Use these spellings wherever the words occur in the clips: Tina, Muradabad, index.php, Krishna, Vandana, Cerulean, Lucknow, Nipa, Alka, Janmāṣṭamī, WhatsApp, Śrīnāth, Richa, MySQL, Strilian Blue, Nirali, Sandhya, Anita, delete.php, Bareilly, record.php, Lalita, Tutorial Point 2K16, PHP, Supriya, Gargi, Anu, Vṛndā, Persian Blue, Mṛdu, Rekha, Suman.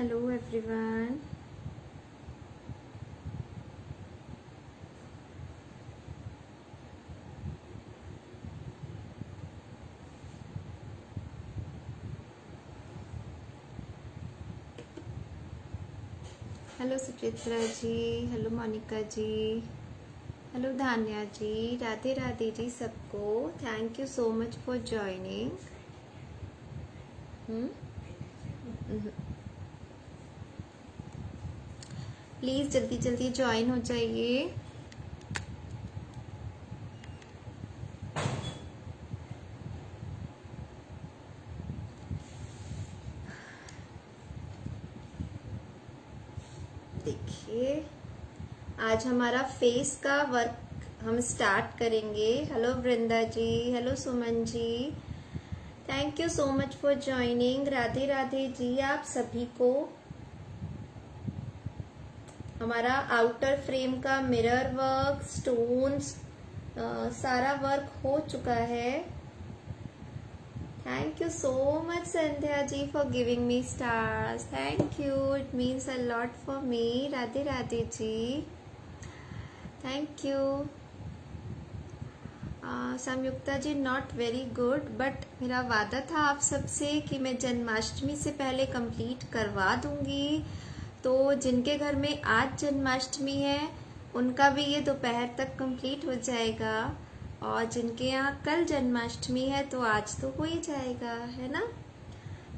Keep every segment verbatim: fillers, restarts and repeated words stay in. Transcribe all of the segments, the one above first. Hello everyone, hello Suchitra ji, hello Monika ji, hello Dhanya ji, Radhe Radhe ji सबको। Thank you so much for joining. Hmm please जल्दी जल्दी join हो जाइए। देखिए आज हमारा फेस का वर्क हम स्टार्ट करेंगे। Hello Vrinda ji, hello Suman ji, thank you so much for joining. Radhe Radhe ji आप सभी को। हमारा आउटर फ्रेम का मिरर वर्क, स्टोन्स, सारा वर्क हो चुका है। Thank you so much Sandhya ji for giving me stars. Thank you, it means a lot for me. Radhe Radhe ji, thank you. Sanyukta ji not very good, but मेरा वादा था आप सबसे कि मैं जन्माष्टमी से पहले कंप्लीट करवा दूंगी। तो जिनके घर में आज जन्माष्टमी है उनका भी ये दोपहर तक कंप्लीट हो जाएगा, और जिनके यहाँ कल जन्माष्टमी है तो आज तो हो ही जाएगा, है ना।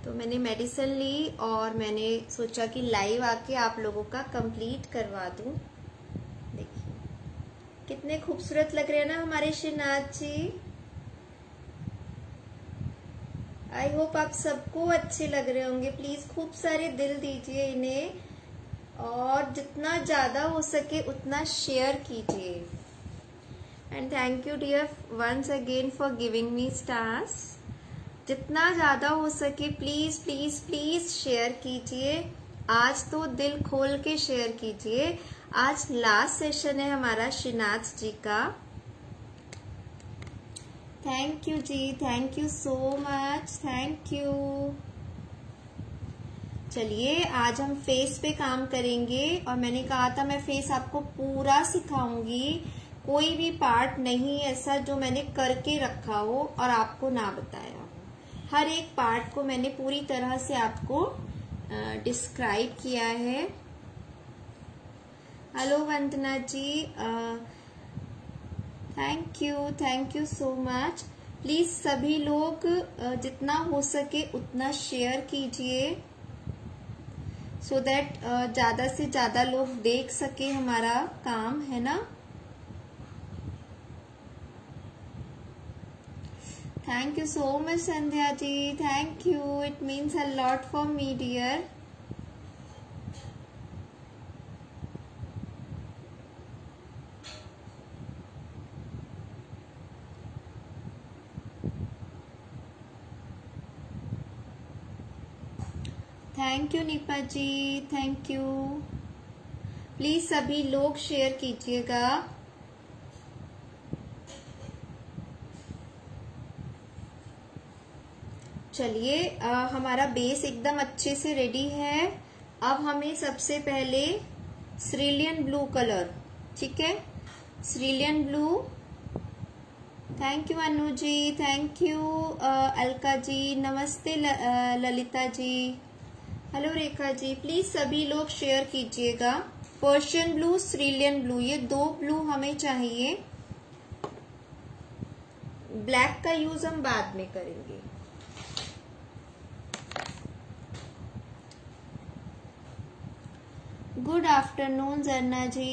तो मैंने मेडिसिन ली और मैंने सोचा कि लाइव आके आप लोगों का कंप्लीट करवा दूं। देखिए कितने खूबसूरत लग रहे हैं ना हमारे श्रीनाथ जी। आई होप आप सबको अच्छे लग रहे होंगे। प्लीज खूब सारे दिल दीजिए इन्हें, और जितना ज्यादा हो सके उतना शेयर कीजिए। And thank you dear once again for giving me stars. जितना ज्यादा हो सके प्लीज प्लीज प्लीज शेयर कीजिए। आज तो दिल खोल के शेयर कीजिए। आज लास्ट सेशन है हमारा श्रीनाथ जी का। Thank you ji, thank you so much, thank you. चलिए आज हम फेस पे काम करेंगे, और मैंने कहा था मैं फेस आपको पूरा सिखाऊंगी, कोई भी पार्ट नहीं ऐसा जो मैंने करके रखा हो और आपको ना बताया हो। हर एक पार्ट को मैंने पूरी तरह से आपको डिस्क्राइब किया है। Hello Vandana ji, ah, thank you, thank you so much. Please सभी लोग जितना हो सके उतना शेयर कीजिए, सो दैट ज्यादा से ज्यादा लोग देख सके हमारा काम, है ना। Thank you so much Sandhya ji, thank you, it means a lot for me dear. Thank you Nipa ji, thank you. Please सभी लोग शेयर कीजिएगा। चलिए हमारा बेस एकदम अच्छे से रेडी है। अब हमें सबसे पहले स्ट्रीलियन ब्लू कलर, ठीक है, स्ट्रीलियन blue. Thank you Anu ji, thank you Alka ji, नमस्ते ल, आ, ललिता जी, हेलो रेखा जी। प्लीज सभी लोग शेयर कीजिएगा। पर्शियन ब्लू, स्ट्रीलियन ब्लू, ये दो ब्लू हमें चाहिए। ब्लैक का यूज हम बाद में करेंगे। गुड आफ्टरनून जरना जी।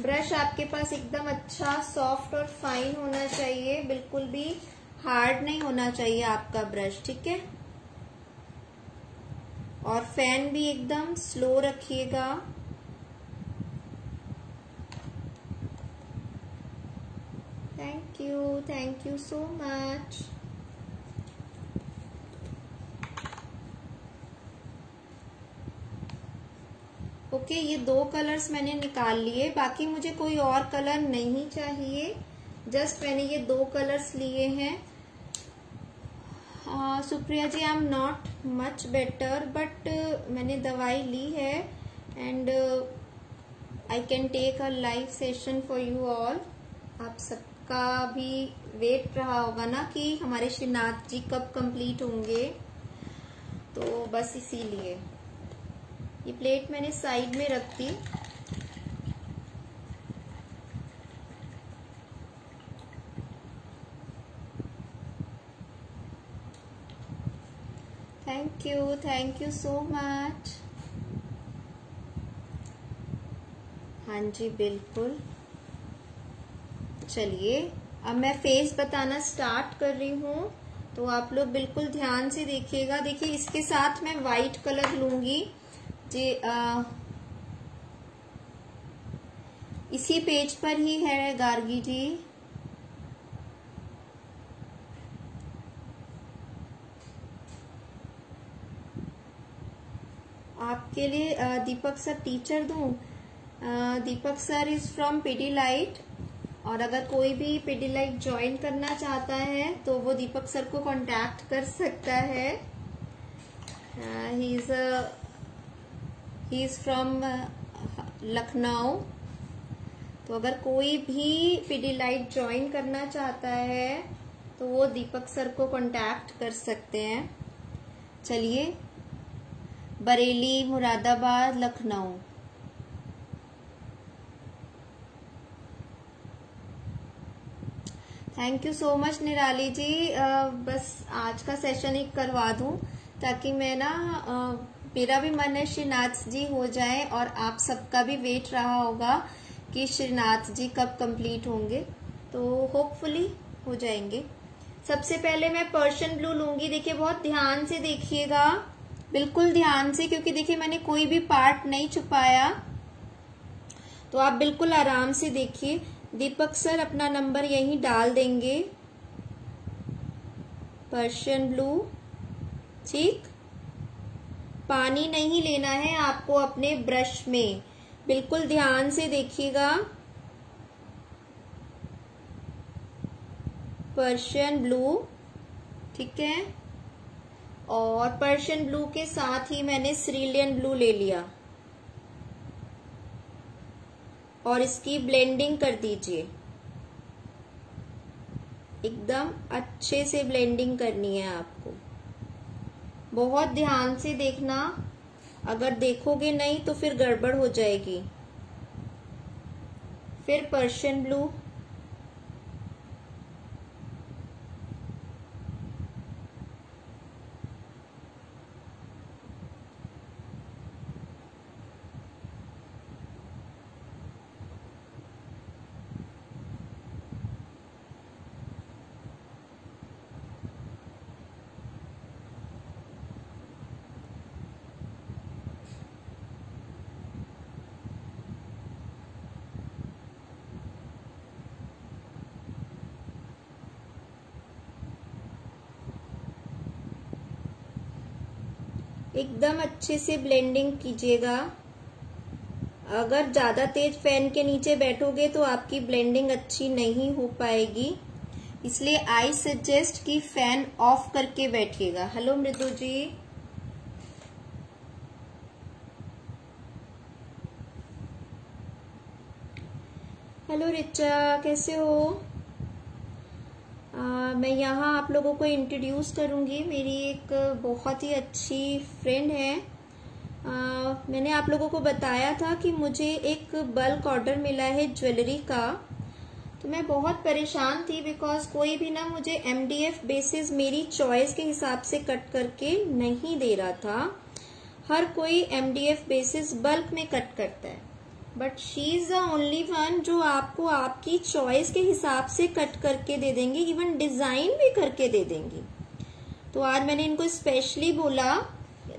ब्रश आपके पास एकदम अच्छा, सॉफ्ट और फाइन होना चाहिए, बिल्कुल भी हार्ड नहीं होना चाहिए आपका ब्रश, ठीक है। और फैन भी एकदम स्लो रखिएगा। Thank you, thank you so much. Okay, ये दो कलर्स मैंने निकाल लिए, बाकी मुझे कोई और कलर नहीं चाहिए। जस्ट मैंने ये दो कलर्स लिए हैं। uh, Supriya ji I am not much better but मैंने दवाई ली है and I can take a live session for you all. आप सबका भी वेट रहा होगा ना कि हमारे श्रीनाथ जी कब कंप्लीट होंगे, तो बस इसीलिए ये प्लेट मैंने साइड में रख दी। Thank you, thank you so much. हाँ जी बिल्कुल। चलिए अब मैं फेस बताना स्टार्ट कर रही हूँ, तो आप लोग बिल्कुल ध्यान से देखिएगा। देखिए इसके साथ मैं वाइट कलर लूंगी जी। आ, इसी पेज पर ही है गार्गी जी। आपके लिए दीपक सर टीचर दूं। Deepak sir is from PD light, और अगर कोई भी पीडी लाइट ज्वाइन करना चाहता है तो वो दीपक सर को कांटेक्ट कर सकता है। He is he is from Lucknow. तो अगर कोई भी पीडी लाइट ज्वाइन करना चाहता है तो वो दीपक सर को कांटेक्ट कर सकते हैं। चलिए Bareilly, Moradabad, Lucknow. Thank you so much Nirali ji. आ, बस आज का सेशन ही करवा दूं ताकि मैं ना आ, मेरा भी मन है श्रीनाथ जी हो जाए, और आप सबका भी वेट रहा होगा कि श्रीनाथ जी कब कंप्लीट होंगे, तो होपफुली हो जाएंगे। सबसे पहले मैं पर्शियन ब्लू लूंगी। देखिए बहुत ध्यान से देखिएगा, बिल्कुल ध्यान से, क्योंकि देखिए मैंने कोई भी पार्ट नहीं छुपाया, तो आप बिल्कुल आराम से देखिए। दीपक सर अपना नंबर यहीं डाल देंगे, पर्शियन ब्लू। ठीक, पानी नहीं लेना है आपको अपने ब्रश में, बिल्कुल ध्यान से देखिएगा। पर्शियन ब्लू, ठीक है, और पर्शियन ब्लू के साथ ही मैंने स्रीलियन ब्लू ले लिया और इसकी ब्लेंडिंग कर दीजिए। एकदम अच्छे से ब्लेंडिंग करनी है आपको, बहुत ध्यान से देखना। अगर देखोगे नहीं तो फिर गड़बड़ हो जाएगी। फिर पर्शियन ब्लू, एकदम अच्छे से ब्लेंडिंग कीजिएगा। अगर ज़्यादा तेज फैन के नीचे बैठोगे तो आपकी ब्लेंडिंग अच्छी नहीं हो पाएगी, इसलिए आई सजेस्ट कि फैन ऑफ करके बैठिएगा। हेलो मृदु जी। हेलो रिचा, कैसे हो? आ, मैं यहाँ आप लोगों को इंट्रोड्यूस करूँगी। मेरी एक बहुत ही अच्छी फ्रेंड है। आ, मैंने आप लोगों को बताया था कि मुझे एक बल्क ऑर्डर मिला है ज्वेलरी का, तो मैं बहुत परेशान थी बिकॉज कोई भी ना मुझे एमडीएफ बेसिस मेरी चॉइस के हिसाब से कट करके नहीं दे रहा था। हर कोई एमडीएफ बेसिस बल्क में कट करता है, but she is the only one जो आपको आपकी चॉइस के हिसाब से कट करके दे देंगे, इवन डिजाइन भी करके दे देंगी। तो आज मैंने इनको स्पेशली बोला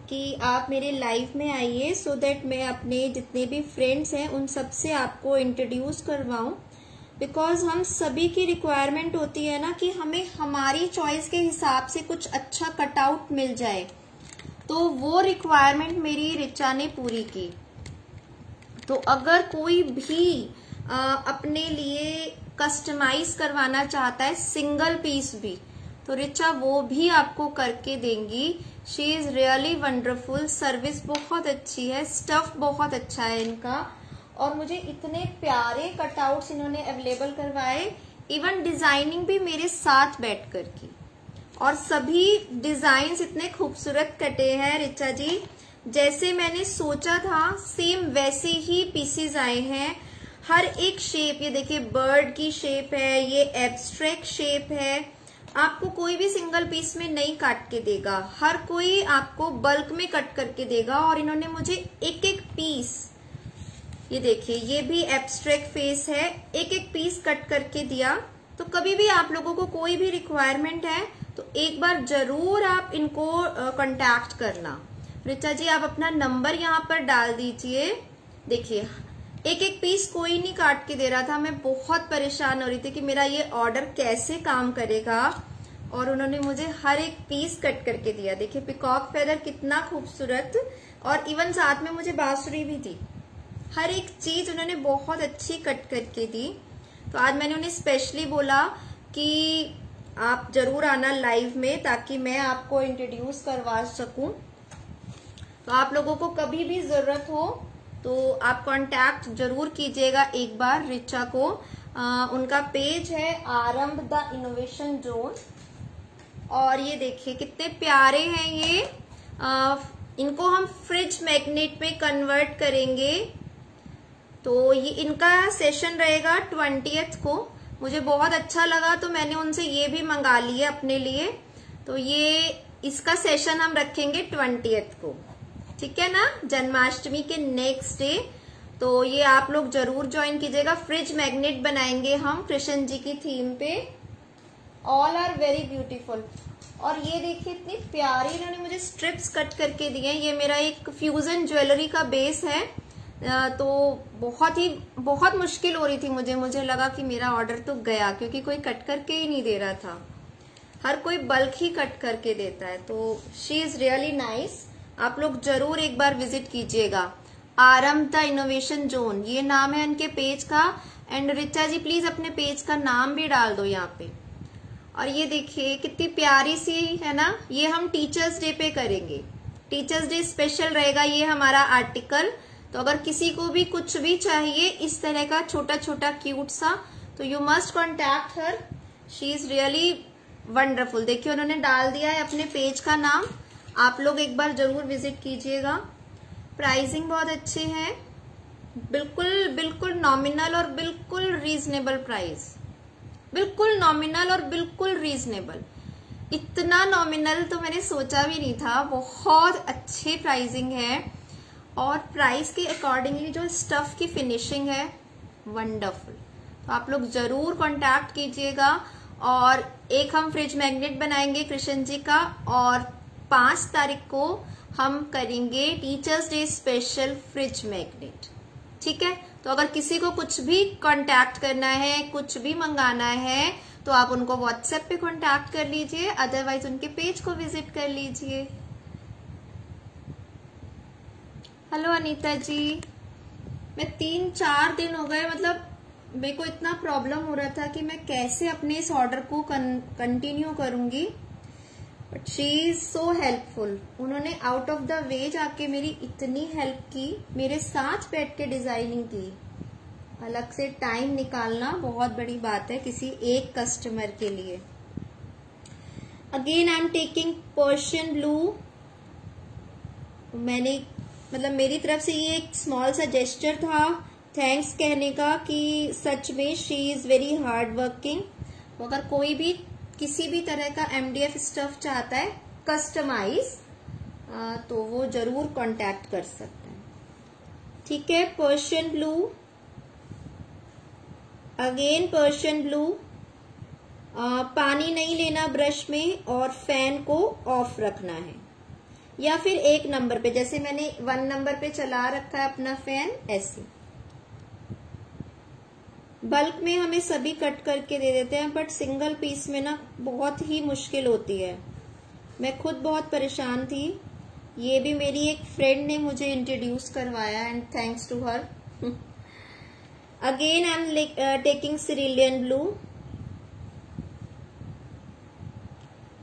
कि आप मेरे लाइव में आइए, सो दैट मैं अपने जितने भी फ्रेंड्स हैं उन सबसे आपको इंट्रोड्यूस करवाऊं, बिकॉज हम सभी की रिक्वायरमेंट होती है ना कि हमें हमारी चॉइस के हिसाब से कुछ अच्छा कटआउट मिल जाए। तो वो रिक्वायरमेंट मेरी रिचा ने पूरी की। तो अगर कोई भी आ, अपने लिए कस्टमाइज करवाना चाहता है सिंगल पीस भी, तो रिचा वो भी आपको करके देंगी. She is really wonderful. Service बहुत अच्छी है, स्टफ बहुत अच्छा है इनका. और मुझे इतने प्यारे कटआउट्स इन्होंने अवेलेबल करवाए, इवन डिजाइनिंग भी मेरे साथ बैठकर की. और सभी डिजाइन्स इतने खूबसूरत कटे हैं रिचा जी, जैसे मैंने सोचा था सेम वैसे ही पीसेस आए हैं. हर एक शेप, ये देखिए बर्ड की शेप है, ये एब्स्ट्रैक्ट शेप है. आपको कोई भी सिंगल पीस में नहीं काट के देगा, हर कोई आपको बल्क में कट करके देगा. और इन्होंने मुझे एक एक पीस, ये देखिए ये भी एब्स्ट्रैक्ट फेस है, एक एक पीस कट करके दिया. तो कभी भी आप लोगों को कोई भी रिक्वायरमेंट है तो एक बार जरूर आप इनको कॉन्टैक्ट करना. रिचा जी आप अपना नंबर यहाँ पर डाल दीजिए. देखिए एक एक पीस कोई नहीं काट के दे रहा था, मैं बहुत परेशान हो रही थी कि मेरा ये ऑर्डर कैसे काम करेगा. और उन्होंने मुझे हर एक पीस कट करके दिया. देखिए पिकॉक फेदर कितना खूबसूरत, और इवन साथ में मुझे बांसुरी भी दी. हर एक चीज उन्होंने बहुत अच्छी कट करके दी. तो आज मैंने उन्हें स्पेशली बोला कि आप जरूर आना लाइव में, ताकि मैं आपको इंट्रोड्यूस करवा सकूं. तो आप लोगों को कभी भी जरूरत हो तो आप कांटेक्ट जरूर कीजिएगा एक बार रिचा को. आ, उनका पेज है आरंभ द इनोवेशन जोन. और ये देखिए कितने प्यारे हैं ये. आ, इनको हम फ्रिज मैग्नेट में कन्वर्ट करेंगे. तो ये इनका सेशन रहेगा ट्वेंटिएथ को. मुझे बहुत अच्छा लगा तो मैंने उनसे ये भी मंगा लिया अपने लिए. तो ये इसका सेशन हम रखेंगे ट्वेंटिएथ को, ठीक है ना, जन्माष्टमी के नेक्स्ट डे. तो ये आप लोग जरूर ज्वाइन कीजिएगा. फ्रिज मैग्नेट बनाएंगे हम कृष्ण जी की थीम पे. All are very beautiful. और ये देखिए इतनी प्यारी इन्होंने मुझे स्ट्रिप्स कट करके दिए हैं. ये मेरा एक फ्यूजन ज्वेलरी का बेस है. तो बहुत ही बहुत मुश्किल हो रही थी मुझे, मुझे लगा कि मेरा ऑर्डर तो गया, क्योंकि कोई कट करके ही नहीं दे रहा था, हर कोई बल्क ही कट करके देता है. तो शी इज रियली नाइस. आप लोग जरूर एक बार विजिट कीजिएगा. आरंभ द इनोवेशन जोन ये नाम है इनके पेज का. एंड रिचा जी प्लीज अपने पेज का नाम भी डाल दो यहाँ पे. और ये देखिए कितनी प्यारी सी है ना. ये हम टीचर्स डे पे करेंगे, टीचर्स डे स्पेशल रहेगा ये हमारा आर्टिकल. तो अगर किसी को भी कुछ भी चाहिए इस तरह का छोटा छोटा क्यूट सा, तो you must contact her. She is really wonderful. देखिए उन्होंने डाल दिया है अपने पेज का नाम. आप लोग एक बार जरूर विजिट कीजिएगा. प्राइसिंग बहुत अच्छी है, बिल्कुल बिल्कुल नॉमिनल और बिल्कुल रीजनेबल प्राइस. बिल्कुल नॉमिनल और बिल्कुल रीजनेबल. इतना नॉमिनल तो मैंने सोचा भी नहीं था. बहुत अच्छी प्राइसिंग है. और प्राइस के अकॉर्डिंगली जो स्टफ की फिनिशिंग है वंडरफुल. तो आप लोग जरूर कॉन्टैक्ट कीजिएगा. और एक हम फ्रिज मैग्नेट बनाएंगे कृष्ण जी का. और पांच तारीख को हम करेंगे teachers day special fridge magnet, ठीक है. तो अगर किसी को कुछ भी कांटेक्ट करना है, कुछ भी मंगाना है, तो आप उनको व्हाट्सएप पे कांटेक्ट कर लीजिए, अदरवाइज उनके पेज को विजिट कर लीजिए. हेलो अनीता जी, मैं तीन चार दिन हो गए, मतलब मेरे को इतना प्रॉब्लम हो रहा था कि मैं कैसे अपने इस ऑर्डर को कंटिन्यू करूंगी. But she is so helpful. उन्होंने आउट ऑफ द वे जाके मेरी इतनी हेल्प की, मेरे साथ बैठ के डिजाइनिंग की. अलग से टाइम निकालना बहुत बड़ी बात है किसी एक कस्टमर के लिए. Again I am taking Persian blue. मैंने मतलब मेरी तरफ से ये एक स्मॉल सा जेस्चर था थैंक्स कहने का कि सच में she is very hard working. मगर कोई भी किसी भी तरह का एमडीएफ स्टफ चाहता है कस्टमाइज, तो वो जरूर कांटेक्ट कर सकते हैं, ठीक है. Persian blue, again Persian blue. पानी नहीं लेना ब्रश में और फैन को ऑफ रखना है, या फिर एक नंबर पे, जैसे मैंने वन नंबर पे चला रखा है अपना फैन, ऐसे. बल्क में हमें सभी कट करके दे देते हैं, बट सिंगल पीस में ना बहुत ही मुश्किल होती है. मैं खुद बहुत परेशान थी. ये भी मेरी एक फ्रेंड ने मुझे इंट्रोड्यूस करवाया and thanks to her. Again I am taking cerulean blue.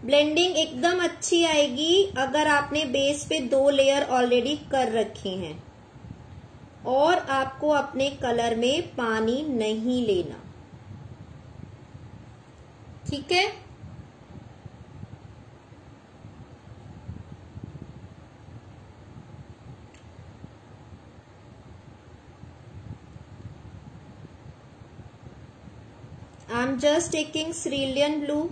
Blending एकदम अच्छी आएगी अगर आपने बेस पे दो लेयर ऑलरेडी कर रखी हैं और आपको अपने कलर में पानी नहीं लेना, ठीक है। I am just taking Cerulean blue.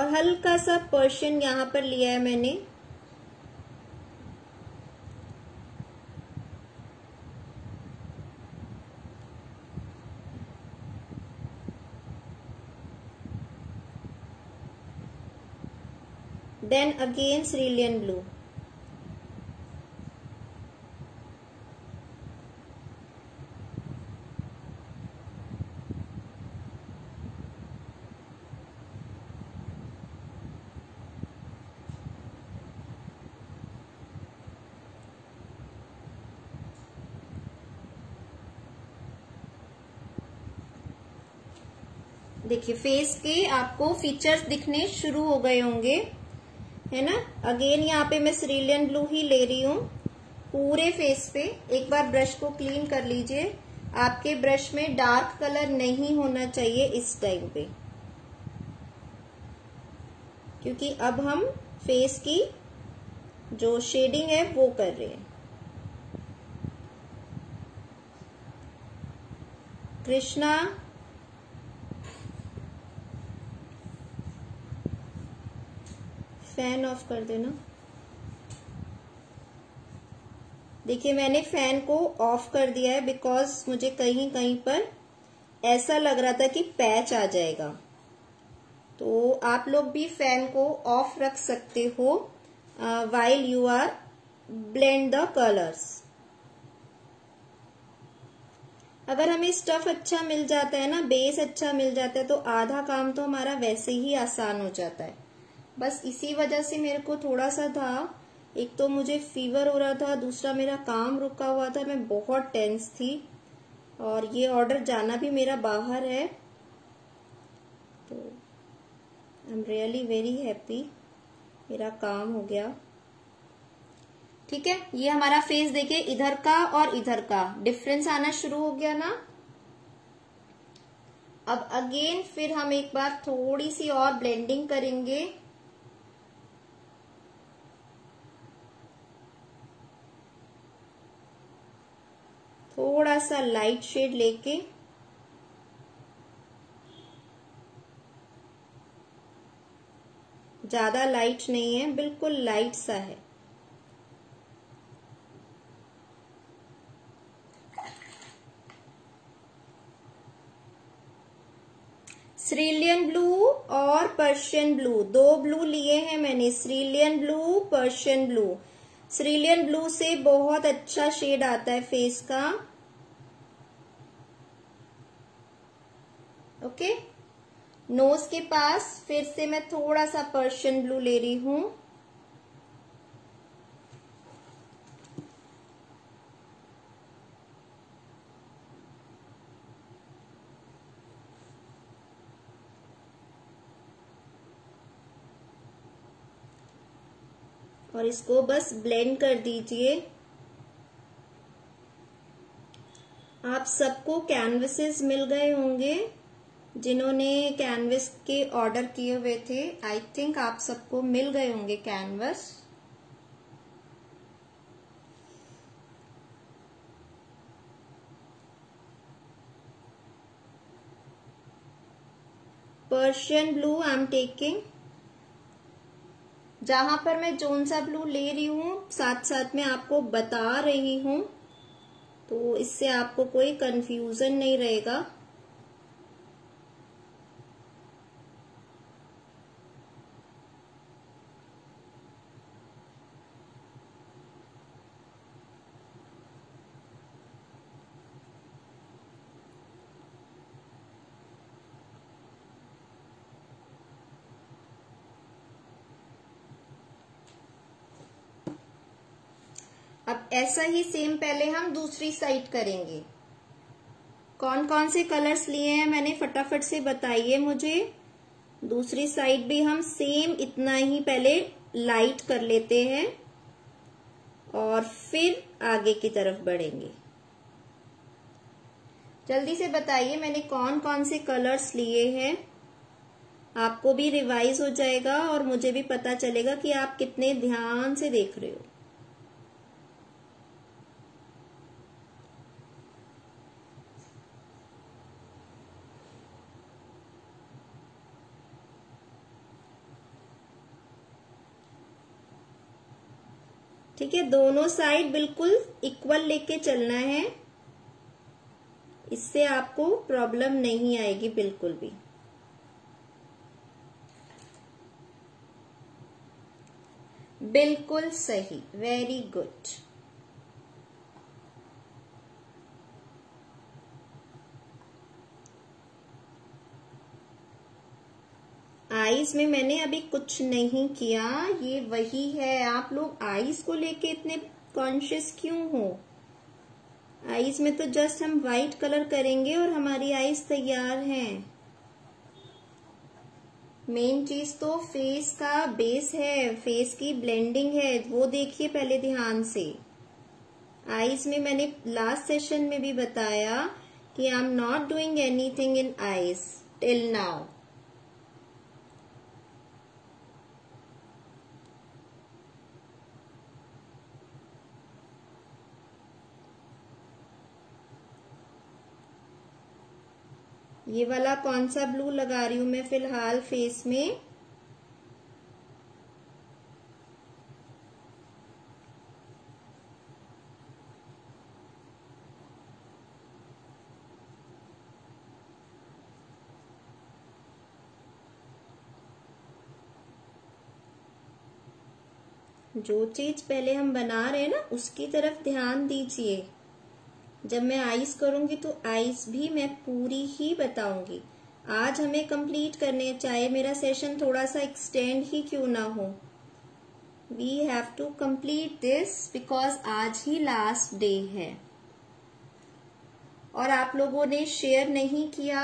और हल्का सा पर्शियन यहां पर लिया है मैंने। Then again Cerulean blue. देखिए फेस के आपको फीचर्स दिखने शुरू हो गए होंगे, है ना। अगेन यहाँ पे मैं Cerulean ब्लू ही ले रही हूँ पूरे फेस पे। एक बार ब्रश को क्लीन कर लीजिए, आपके ब्रश में डार्क कलर नहीं होना चाहिए इस टाइम पे, क्योंकि अब हम फेस की जो शेडिंग है वो कर रहे हैं। कृष्णा फैन ऑफ कर देना। देखिए मैंने फैन को ऑफ कर दिया है बिकॉज मुझे कहीं कहीं पर ऐसा लग रहा था कि पैच आ जाएगा, तो आप लोग भी फैन को ऑफ रख सकते हो while you are blend the colours. अगर हमें स्टफ अच्छा मिल जाता है ना, बेस अच्छा मिल जाता है, तो आधा काम तो हमारा वैसे ही आसान हो जाता है। बस इसी वजह से मेरे को थोड़ा सा था, एक तो मुझे फीवर हो रहा था, दूसरा मेरा काम रुका हुआ था, मैं बहुत टेंस थी, और ये ऑर्डर जाना भी मेरा बाहर है, तो I am really very happy मेरा काम हो गया, ठीक है। ये हमारा फेस देखिए, इधर का और इधर का डिफरेंस आना शुरू हो गया ना। अब अगेन फिर हम एक बार थोड़ी सी और ब्लेंडिंग करेंगे। थोड़ा सा लाइट शेड लेके ज्यादा लाइट नहीं है, बिल्कुल लाइट सा है। Cerulean ब्लू और पर्शियन ब्लू, दो ब्लू लिए हैं मैंने, Cerulean blue Persian blue. Cerulean blue से बहुत अच्छा शेड आता है फेस का, ओके। नोज के पास फिर से मैं थोड़ा सा पर्शियन ब्लू ले रही हूं। और इसको बस ब्लेंड कर दीजिए। आप सबको कैनवसेस मिल गए होंगे जिन्होंने कैनवस के ऑर्डर किए हुए थे। आई थिंक आप सबको मिल गए होंगे canvas. Persian blue I am taking, जहां पर मैं जोन सा ब्लू ले रही हूं साथ साथ में आपको बता रही हूं, तो इससे आपको कोई कंफ्यूजन नहीं रहेगा। अब ऐसा ही सेम पहले हम दूसरी साइड करेंगे। कौन कौन से कलर्स लिए हैं मैंने, फटाफट से बताइए मुझे। दूसरी साइड भी हम सेम इतना ही पहले लाइट कर लेते हैं और फिर आगे की तरफ बढ़ेंगे। जल्दी से बताइए मैंने कौन कौन से कलर्स लिए हैं। आपको भी रिवाइज हो जाएगा और मुझे भी पता चलेगा कि आप कितने ध्यान से देख रहे हो। ठीक है, दोनों साइड बिल्कुल इक्वल लेके चलना है, इससे आपको प्रॉब्लम नहीं आएगी बिल्कुल भी। बिल्कुल सही, वेरी गुड। आईज में मैंने अभी कुछ नहीं किया, ये वही है। आप लोग आईज को लेके इतने कॉन्शियस क्यों हो? आईज में तो जस्ट हम व्हाइट कलर करेंगे और हमारी आईज तैयार हैं। मेन चीज तो फेस का बेस है, फेस की ब्लेंडिंग है, वो देखिए पहले ध्यान से। आईज में मैंने लास्ट सेशन में भी बताया कि I am not doing anything in eyes till now. ये वाला कौन सा ब्लू लगा रही हूं मैं फिलहाल फेस में, जो चीज पहले हम बना रहे हैं ना उसकी तरफ ध्यान दीजिए। जब मैं आईज करूंगी तो आईज भी मैं पूरी ही बताऊंगी। आज हमें कंप्लीट करने, चाहे मेरा सेशन थोड़ा सा एक्सटेंड ही क्यों ना हो, we have to complete this because आज ही लास्ट डे है। और आप लोगों ने शेयर नहीं किया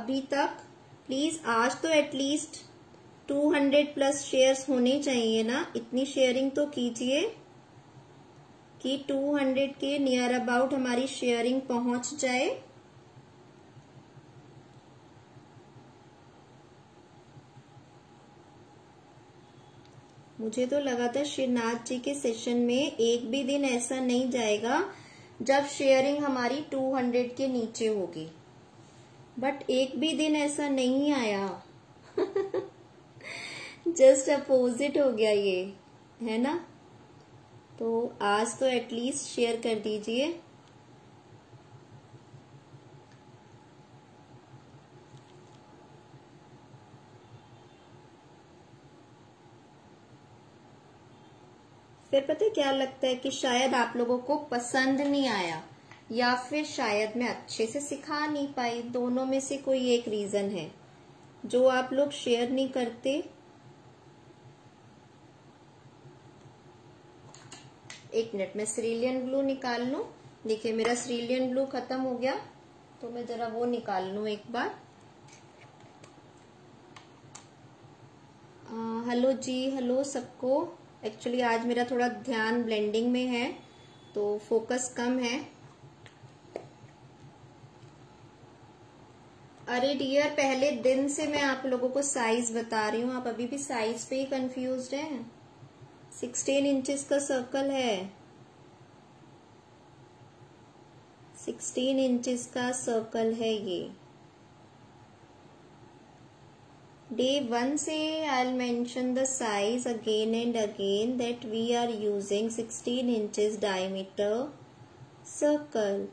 अभी तक, प्लीज आज तो at least two hundred plus shares होने चाहिए ना। इतनी शेयरिंग तो कीजिए कि टू हंड्रेड के नियर अबाउट हमारी शेयरिंग पहुंच जाए। मुझे तो लगा था श्रीनाथ जी के सेशन में एक भी दिन ऐसा नहीं जाएगा जब शेयरिंग हमारी टू हंड्रेड के नीचे होगी, बट एक भी दिन ऐसा नहीं आया। जस्ट अपोजिट हो गया ये, है ना। तो आज तो एटलीस्ट शेयर कर दीजिए। फिर पता है क्या लगता है कि शायद आप लोगों को पसंद नहीं आया या फिर शायद मैं अच्छे से सिखा नहीं पाई, दोनों में से कोई एक रीजन है जो आप लोग शेयर नहीं करते। एक मिनट में स्ट्रीलियन ब्लू निकाल लूं। देखिए मेरा स्ट्रीलियन ब्लू खत्म हो गया, तो मैं जरा वो निकाल लूं एक बार। आ, हेलो जी, हेलो सबको। एक्चुअली आज मेरा थोड़ा ध्यान ब्लेंडिंग में है तो फोकस कम है। अरे डियर, पहले दिन से मैं आप लोगों को साइज बता रही हूँ, आप अभी भी साइज पे ही कंफ्यूज्ड हैं। सिक्सटीन इंचेस का सर्कल है, सिक्सटीन इंचेस का सर्कल है ये। डे वन से I will mention the size again and again that we are using sixteen inches diameter circle.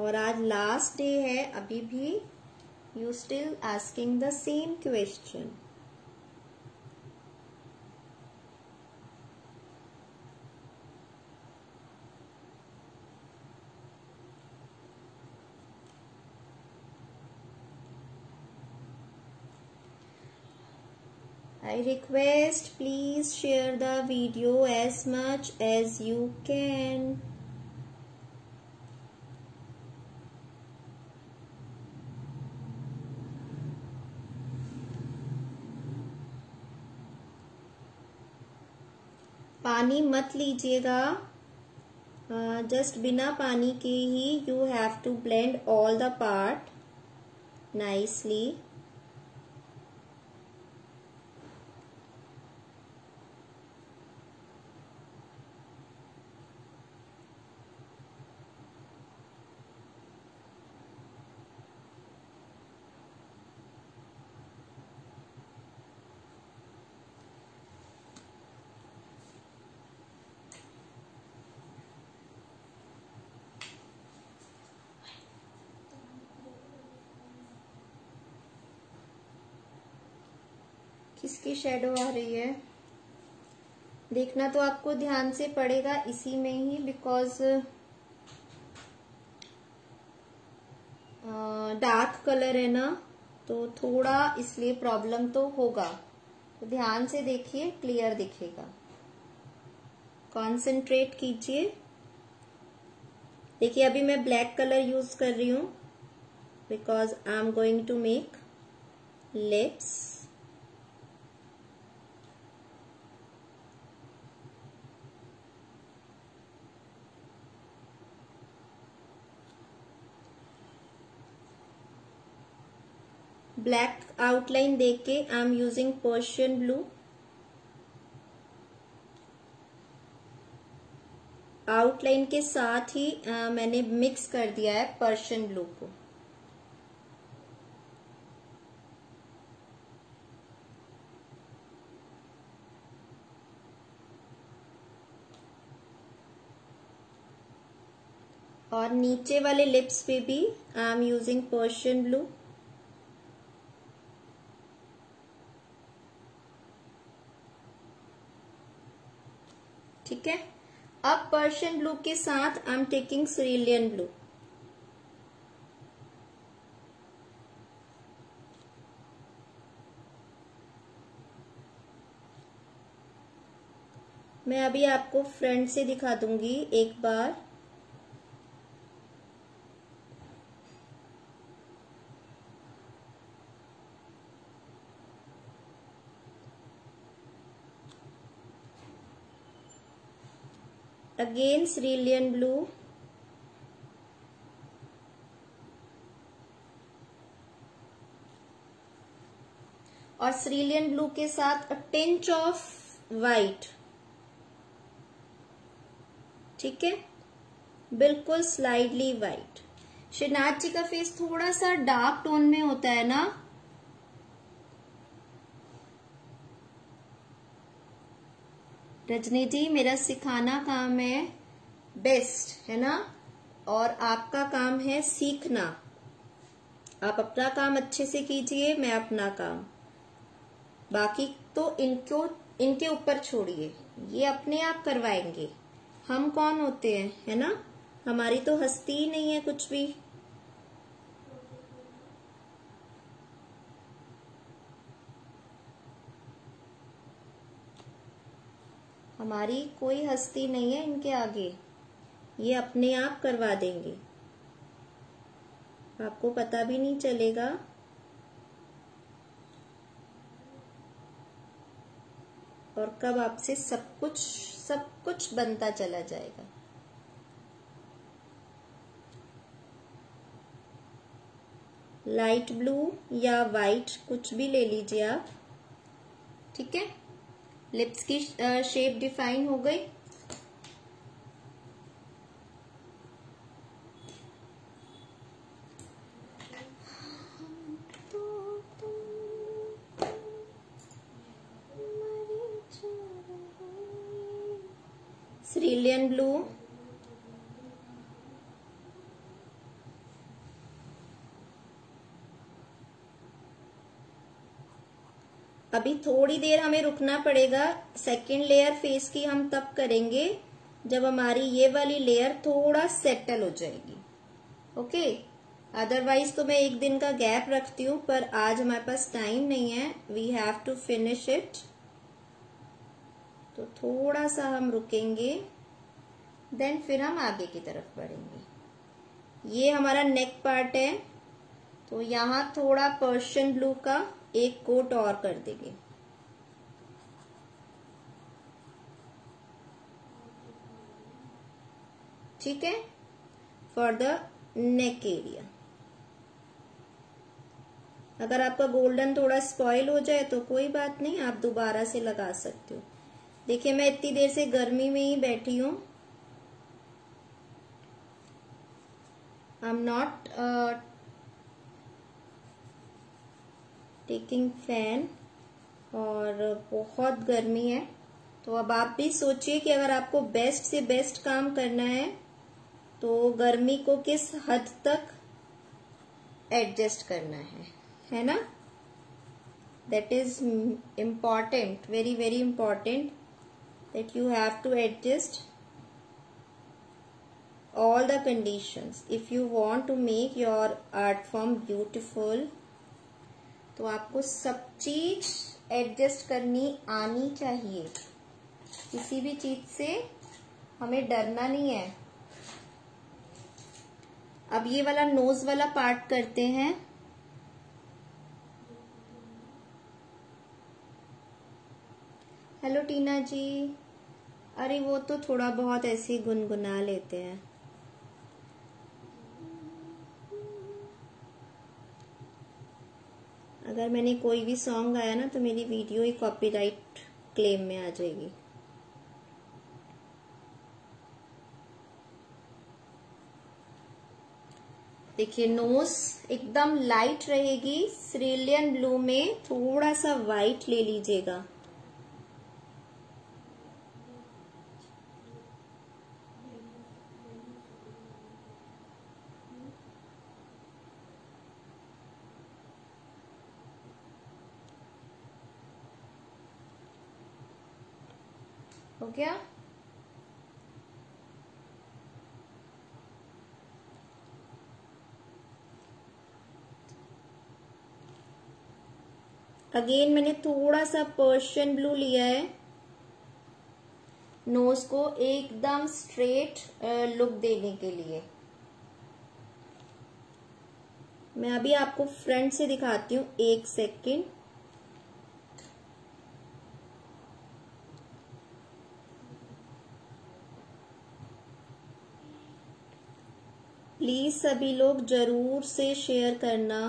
और आज लास्ट डे है, अभी भी You still asking the same question. I request, please share the video as much as you can. पानी मत लीजिएगा, just बिना पानी के ही you have to blend all the part nicely. किसकी शेडो आ रही है देखना तो आपको ध्यान से पड़ेगा इसी में ही, बिकॉज डार्क कलर है ना, तो थोड़ा इसलिए प्रॉब्लम तो होगा. तो ध्यान से देखिए, क्लियर दिखेगा, कंसंट्रेट कीजिए. देखिए अभी मैं ब्लैक कलर यूज कर रही हूँ because I am going to make lips. Black outline देख के I am using Persian blue. Outline के साथ ही आ, मैंने मिक्स कर दिया है पर्शियन ब्लू को. और नीचे वाले लिप्स पे भी I am using Persian blue. ठीक है, अब पर्शियन ब्लू के साथ I am taking cerulean blue. मैं अभी आपको फ्रंट से दिखा दूंगी एक बार. Again Cerulean blue. और Cerulean blue के साथ a pinch of white. ठीक है, बिल्कुल स्लाइडली white. श्रीनाथ जी का फेस थोड़ा सा डार्क टोन में होता है ना, रजनी जी मेरा सिखाना काम है बेस्ट, है ना, और आपका काम है सीखना. आप अपना काम अच्छे से कीजिए, मैं अपना काम, बाकी तो इनको इनके ऊपर छोड़िए, ये अपने आप करवाएंगे. हम कौन होते हैं, है ना, हमारी तो हस्ती ही नहीं है कुछ भी. हमारी कोई हस्ती नहीं है इनके आगे, ये अपने आप करवा देंगे, आपको पता भी नहीं चलेगा. और कब आपसे सब कुछ सब कुछ बनता चला जाएगा. लाइट ब्लू या वाइट कुछ भी ले लीजिए आप. ठीक है, लिप्स की शेप डिफाइन हो गई. Cerulean ब्लू अभी थोड़ी देर हमें रुकना पड़ेगा. सेकेंड लेयर फेस की हम तब करेंगे जब हमारी ये वाली लेयर थोड़ा सेटल हो जाएगी. ओके, अदरवाइज तो मैं एक दिन का गैप रखती हूँ, पर आज हमारे पास टाइम नहीं है, we have to finish it, तो थोड़ा सा हम रुकेंगे, देन फिर हम आगे की तरफ बढ़ेंगे। ये हमारा नेक पार्ट है, तो यहाँ थोड़ा पर्शियन ब्लू का एक कोट और कर देंगे। ठीक है, फॉर द नेक एरिया। अगर आपका गोल्डन थोड़ा स्पॉइल हो जाए तो कोई बात नहीं, आप दोबारा से लगा सकते हो। देखिए मैं इतनी देर से गर्मी में ही बैठी हूं, I am not taking fan और बहुत गर्मी है। तो अब आप भी सोचिए कि अगर आपको बेस्ट से बेस्ट काम करना है तो गर्मी को किस हद तक एडजस्ट करना है, है ना? That is important, very very important that you have to adjust all the conditions if you want to make your art form beautiful. तो आपको सब चीज एडजस्ट करनी आनी चाहिए, किसी भी चीज से हमें डरना नहीं है। अब ये वाला नोज वाला पार्ट करते हैं, हेलो टीना जी। अरे वो तो थोड़ा बहुत ऐसे ही गुनगुना लेते हैं। अगर मैंने कोई भी सॉन्ग गाया ना तो मेरी वीडियो ही कॉपीराइट क्लेम में आ जाएगी। देखिए नोज एकदम लाइट रहेगी, सिरिलियन ब्लू में थोड़ा सा वाइट ले लीजिएगा। हो गया? अगेन मैंने थोड़ा सा पर्शियन ब्लू लिया है, नोज को एकदम स्ट्रेट लुक देने के लिए। मैं अभी आपको फ्रंट से दिखाती हूँ, एक सेकेंड। प्लीज सभी लोग जरूर से शेयर करना।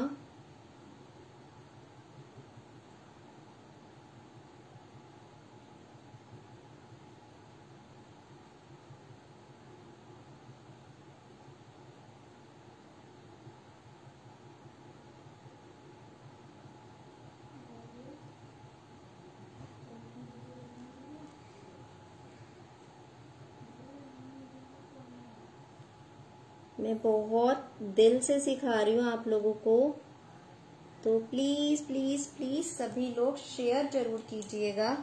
मैं बहुत दिल से सिखा रही हूँ आप लोगों को, तो प्लीज प्लीज प्लीज सभी लोग शेयर जरूर कीजिएगा।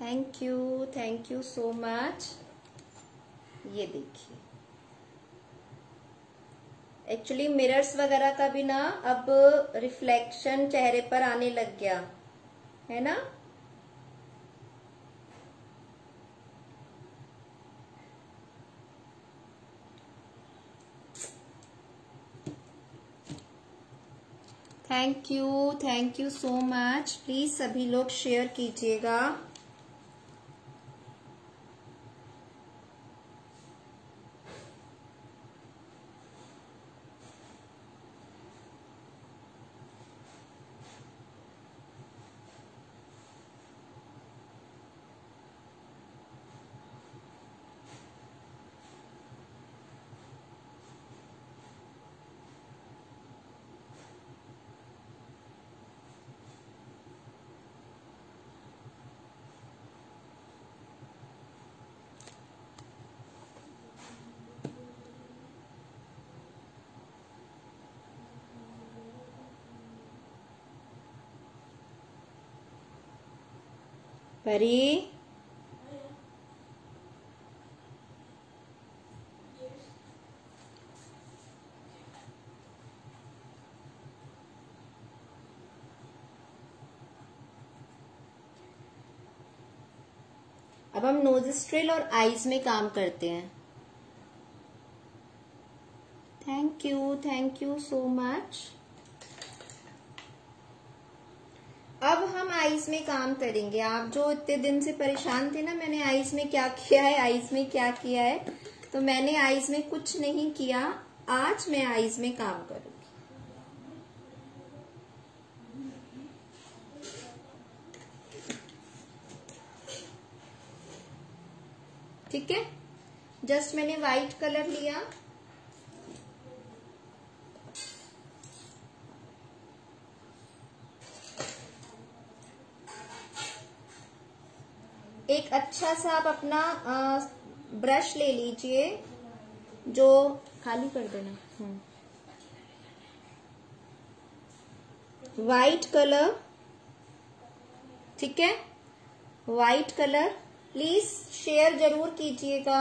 Thank you, thank you so much. ये देखिए एक्चुअली मिरर्स वगैरह का भी ना अब रिफ्लेक्शन चेहरे पर आने लग गया है ना, thank you, thank you so much. Please सभी लोग शेयर कीजिएगा। परी अब हम नोस्ट्रिल और आईज में काम करते हैं। Thank you thank you so much. अब हम आईज में काम करेंगे। आप जो इतने दिन से परेशान थे ना, मैंने आईज में क्या किया है आईज में क्या किया है तो मैंने आईज में कुछ नहीं किया। आज मैं आईज में काम करूंगी। ठीक है, जस्ट मैंने व्हाइट कलर लिया। एक अच्छा सा आप अपना आ, ब्रश ले लीजिए, जो खाली कर देना। व्हाइट कलर, ठीक है, व्हाइट कलर। प्लीज शेयर जरूर कीजिएगा।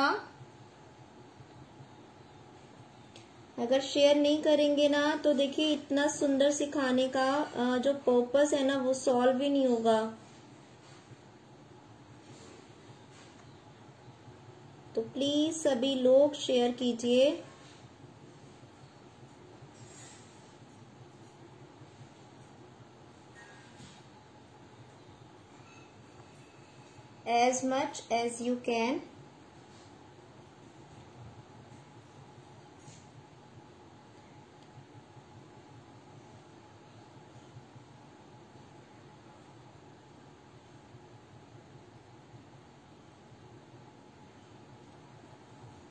अगर शेयर नहीं करेंगे ना तो देखिए इतना सुंदर सिखाने का जो पर्पस है ना वो सॉल्व ही नहीं होगा। तो प्लीज सभी लोग शेयर कीजिए। As much as you can.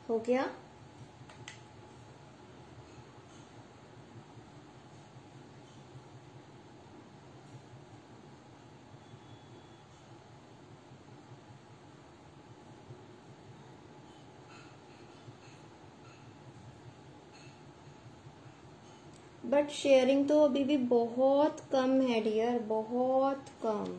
हो गया। बट शेयरिंग तो अभी भी बहुत कम है डियर, बहुत कम।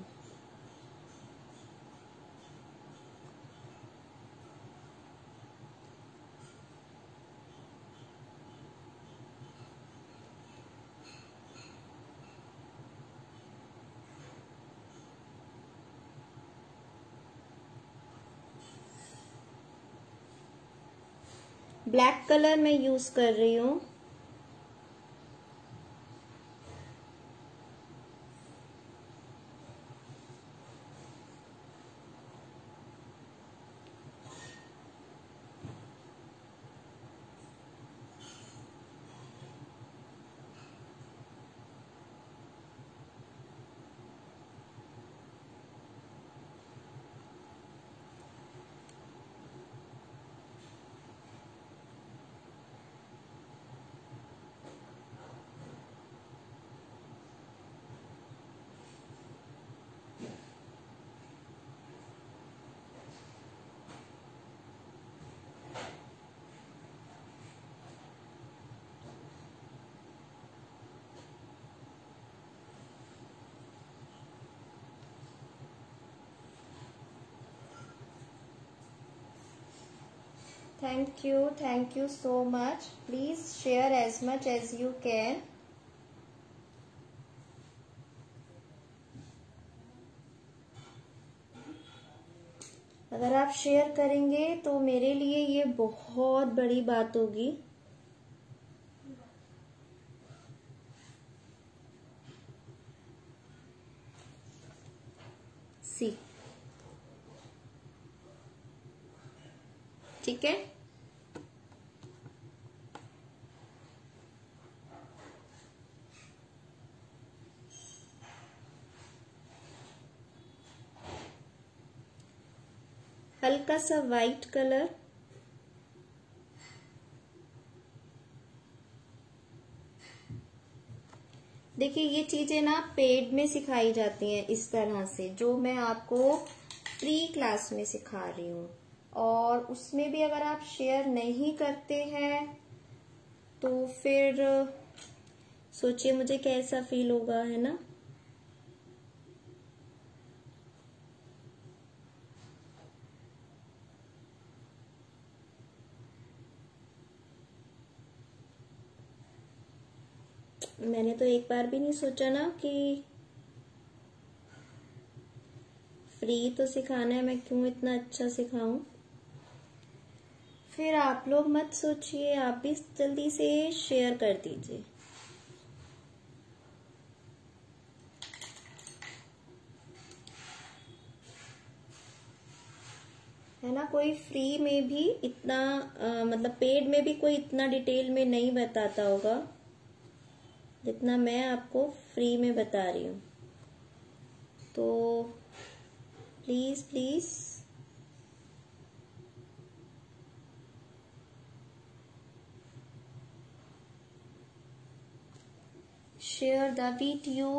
ब्लैक कलर मैं यूज कर रही हूँ। Thank you, thank you so much. Please share as much as you can. अगर आप शेयर करेंगे तो मेरे लिए ये बहुत बड़ी बात होगी। सी, ठीक है, हल्का सा वाइट कलर। देखिए ये चीजें ना पेड में सिखाई जाती हैं इस तरह से, जो मैं आपको प्री क्लास में सिखा रही हूँ। और उसमें भी अगर आप शेयर नहीं करते हैं तो फिर सोचिए मुझे कैसा फील होगा, है ना। मैंने तो एक बार भी नहीं सोचा ना कि फ्री तो सिखाना है, मैं क्यों इतना अच्छा सिखाऊं। फिर आप लोग मत सोचिए, आप भी जल्दी से शेयर कर दीजिए। है ना, कोई फ्री में भी इतना आ, मतलब पेड में भी कोई इतना डिटेल में नहीं बताता होगा जितना मैं आपको फ्री में बता रही हूँ। तो please please share the video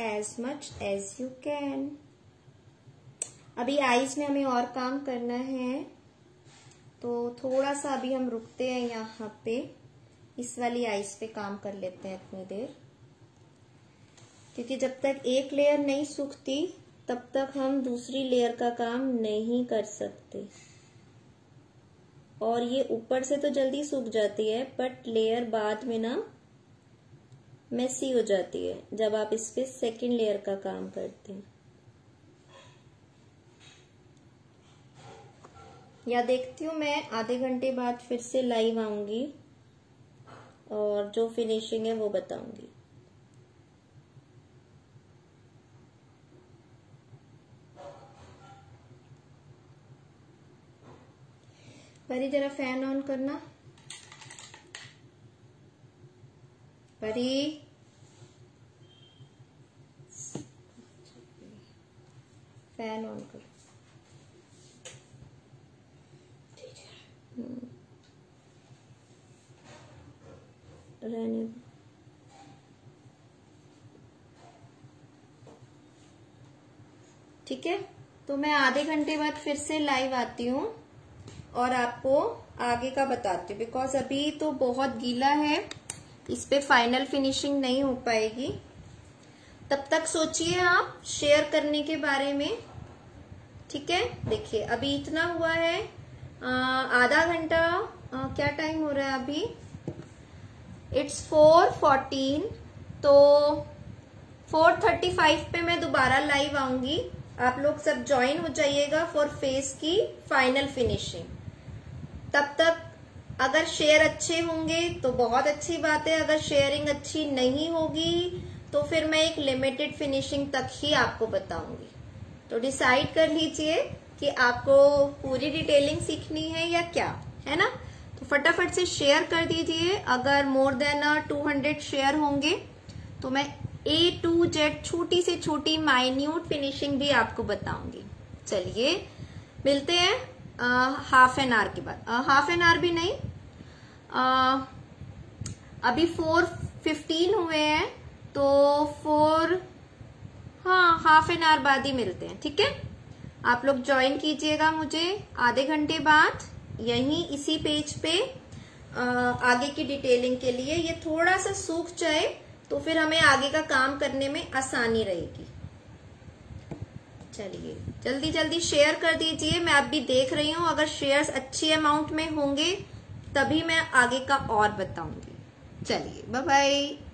as much as you can. अभी आईज में हमें और काम करना है, तो थोड़ा सा अभी हम रुकते हैं यहाँ पे, इस वाली आईज पे काम कर लेते हैं इतनी देर, क्योंकि जब तक एक लेयर नहीं सूखती तब तक हम दूसरी लेयर का काम नहीं कर सकते। और ये ऊपर से तो जल्दी सूख जाती है, बट लेयर बाद में ना मैसी हो जाती है जब आप इस पे सेकेंड लेयर का काम करते हैं। या देखती हूँ मैं आधे घंटे बाद फिर से लाइव आऊंगी और जो फिनिशिंग है वो बताऊंगी। परी जरा फैन ऑन करना। परी फैन ऑन कर। रहने दो। ठीक है, तो मैं आधे घंटे बाद फिर से लाइव आती हूँ और आपको आगे का बताती हूँ, बिकॉज अभी तो बहुत गीला है, इस पे फाइनल फिनिशिंग नहीं हो पाएगी। तब तक सोचिए आप शेयर करने के बारे में। ठीक है, देखिए अभी इतना हुआ है, आधा घंटा, क्या टाइम हो रहा है अभी, इट्स फोर फोर्टीन। तो फोर थर्टी फाइव पे मैं दोबारा लाइव आऊंगी, आप लोग सब ज्वाइन हो जाइएगा फॉर फेस की फाइनल फिनिशिंग। तब तक अगर शेयर अच्छे होंगे तो बहुत अच्छी बात है, अगर शेयरिंग अच्छी नहीं होगी तो फिर मैं एक लिमिटेड फिनिशिंग तक ही आपको बताऊंगी। तो डिसाइड कर लीजिए कि आपको पूरी डिटेलिंग सीखनी है या क्या, है ना। तो फटाफट से शेयर कर दीजिए, अगर more than two hundred share होंगे तो मैं ए टू जेड छोटी से छोटी माइन्यूट फिनिशिंग भी आपको बताऊंगी। चलिए मिलते हैं आ, हाफ एन आवर के बाद, आ, हाफ एन आवर भी नहीं, आ, अभी फोर फिफ्टीन हुए हैं, तो फोर हाँ हाफ एन आवर बाद ही मिलते हैं। ठीक है, आप लोग ज्वाइन कीजिएगा मुझे आधे घंटे बाद यहीं इसी पेज पे आ, आगे की डिटेलिंग के लिए। ये थोड़ा सा सूख जाए तो फिर हमें आगे का काम करने में आसानी रहेगी। चलिए जल्दी जल्दी शेयर कर दीजिए, मैं अब भी देख रही हूँ, अगर शेयर्स अच्छी अमाउंट में होंगे तभी मैं आगे का और बताऊंगी। चलिए बाय बाय।